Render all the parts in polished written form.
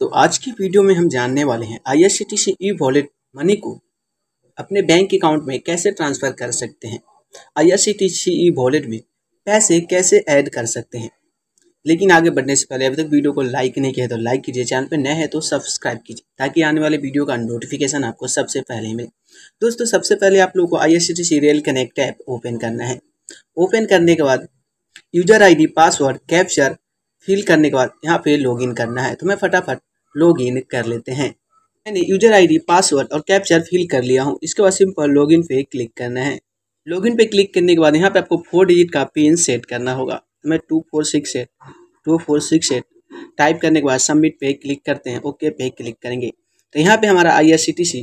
तो आज की वीडियो में हम जानने वाले हैं IRCTC ई-वॉलेट मनी को अपने बैंक अकाउंट में कैसे ट्रांसफ़र कर सकते हैं, IRCTC ई-वॉलेट में पैसे कैसे ऐड कर सकते हैं। लेकिन आगे बढ़ने से पहले अभी तक वीडियो को लाइक नहीं किया है तो लाइक कीजिए, चैनल पर नए हैं तो सब्सक्राइब कीजिए ताकि आने वाले वीडियो का नोटिफिकेशन आपको सबसे पहले मिले। दोस्तों, सबसे पहले आप लोगों को IRCTC rail connect app open करना है। ओपन करने के बाद user ID, password, captcha fill करने के बाद यहाँ पे लॉगिन करना है। तो मैं फटाफट लॉगिन कर लेते हैं। मैंने यूजर ID, पासवर्ड और कैप्चर फिल कर लिया हूँ। इसके बाद सिंपल लॉगिन पे क्लिक करना है। लॉगिन पे क्लिक करने के बाद यहाँ पे आपको 4 डिजिट का पिन सेट करना होगा। तो मैं 2468 टाइप करने के बाद सबमिट पे क्लिक करते हैं, ओके पे क्लिक करेंगे। तो यहाँ पे हमारा IRCTC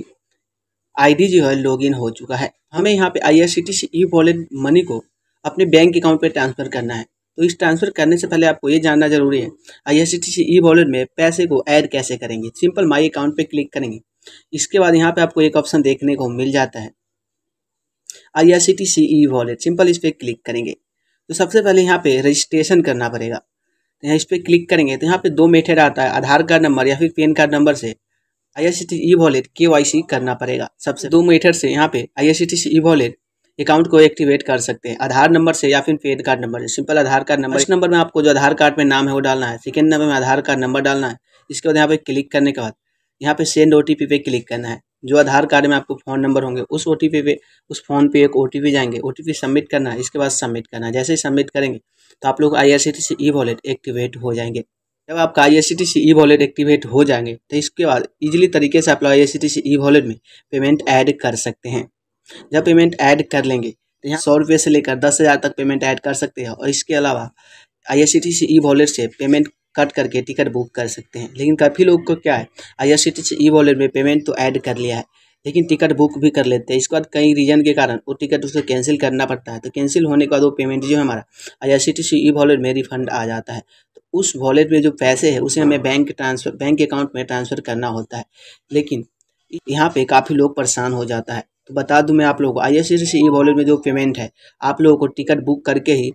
ID जो है लॉगिन हो चुका है। हमें यहाँ पे IRCTC ई-वॉलेट मनी को अपने बैंक अकाउंट पे ट्रांसफ़र करना है। तो इस ट्रांसफ़र करने से पहले आपको ये जानना जरूरी है IRCTC ई-वॉलेट में पैसे को ऐड कैसे करेंगे। सिंपल माई अकाउंट पे क्लिक करेंगे। इसके बाद यहाँ पे आपको एक ऑप्शन देखने को मिल जाता है IRCTC ई-वॉलेट, सिंपल इस पर क्लिक करेंगे। तो सबसे पहले यहाँ पे रजिस्ट्रेशन करना पड़ेगा। तो यहाँ इस पर क्लिक करेंगे तो यहाँ पे 2 मेथड आता है, आधार कार्ड नंबर या फिर पैन कार्ड नंबर से IRCTC ई-वॉलेट KYC करना पड़ेगा। सबसे 2 मेथड से यहाँ पे IRCTC ई-वॉलेट अकाउंट को एक्टिवेट कर सकते हैं, आधार नंबर से या फिर पैन कार्ड नंबर से। Simple Aadhaar card number, first number में आपको जो आधार कार्ड में नाम है वो डालना है, सेकंड नंबर में आधार कार्ड नंबर डालना है। इसके बाद यहाँ पे क्लिक करने के बाद यहाँ पे सेंड OTP पे क्लिक करना है। जो आधार कार्ड में आपको फ़ोन नंबर होंगे उस OTP पे, उस फ़ोन पे एक OTP जाएंगे, OTP सबमिट करना है। इसके बाद सबमिट करना है। जैसे ही सबमिट करेंगे तो आप लोग IRCTC ई-वॉलेट एक्टिवेट हो जाएंगे। जब आपका IRCTC ई-वॉलेट एक्टिवेट हो जाएंगे तो इसके बाद ईजिली तरीके से आप लोग IRCTC ई-वॉलेट में पेमेंट ऐड कर सकते हैं। जब पेमेंट ऐड कर लेंगे तो यहाँ 100 रुपये से लेकर 10,000 तक पेमेंट ऐड कर सकते हैं। और इसके अलावा IRCTC ई-वॉलेट से पेमेंट कट करके टिकट बुक कर सकते हैं। लेकिन काफ़ी लोग को क्या है IRCTC ई-वॉलेट में पेमेंट तो ऐड कर लिया है लेकिन टिकट बुक भी कर लेते हैं। इसके बाद कई रीज़न के कारण वो टिकट उसे कैंसिल करना पड़ता है। तो कैंसिल होने के बाद वो पेमेंट जो है हमारा IRCTC ई-वॉलेट में रिफंड आ जाता है। तो उस वॉलेट में जो पैसे है उसे हमें बैंक अकाउंट में ट्रांसफ़र करना होता है। लेकिन यहाँ पे काफ़ी लोग परेशान हो जाता है। तो बता दूं मैं आप लोगों को IRCTC ई-वॉलेट में जो पेमेंट है आप लोगों को टिकट बुक करके ही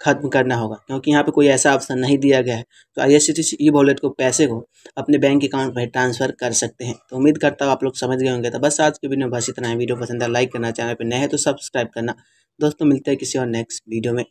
खत्म करना होगा, क्योंकि यहाँ पे कोई ऐसा ऑप्शन नहीं दिया गया है। तो IRCTC ई-वॉलेट को पैसे को अपने बैंक अकाउंट में ट्रांसफ़र कर सकते हैं। तो उम्मीद करता हूँ आप लोग समझ गए होंगे। तो बस आज के वीडियो में बस इतना है। वीडियो पसंद है लाइक करना, चैनल पर नए हैं तो सब्सक्राइब करना। दोस्तों, मिलते हैं किसी और नेक्स्ट वीडियो में।